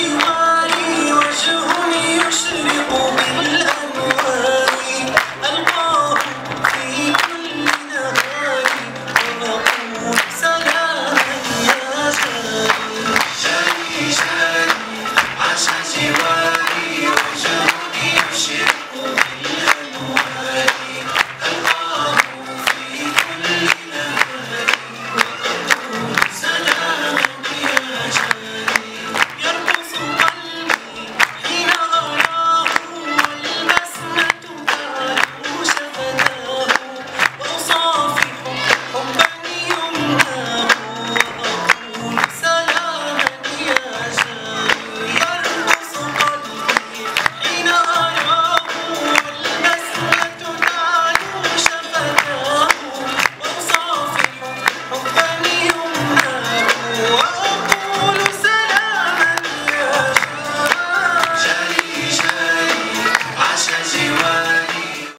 she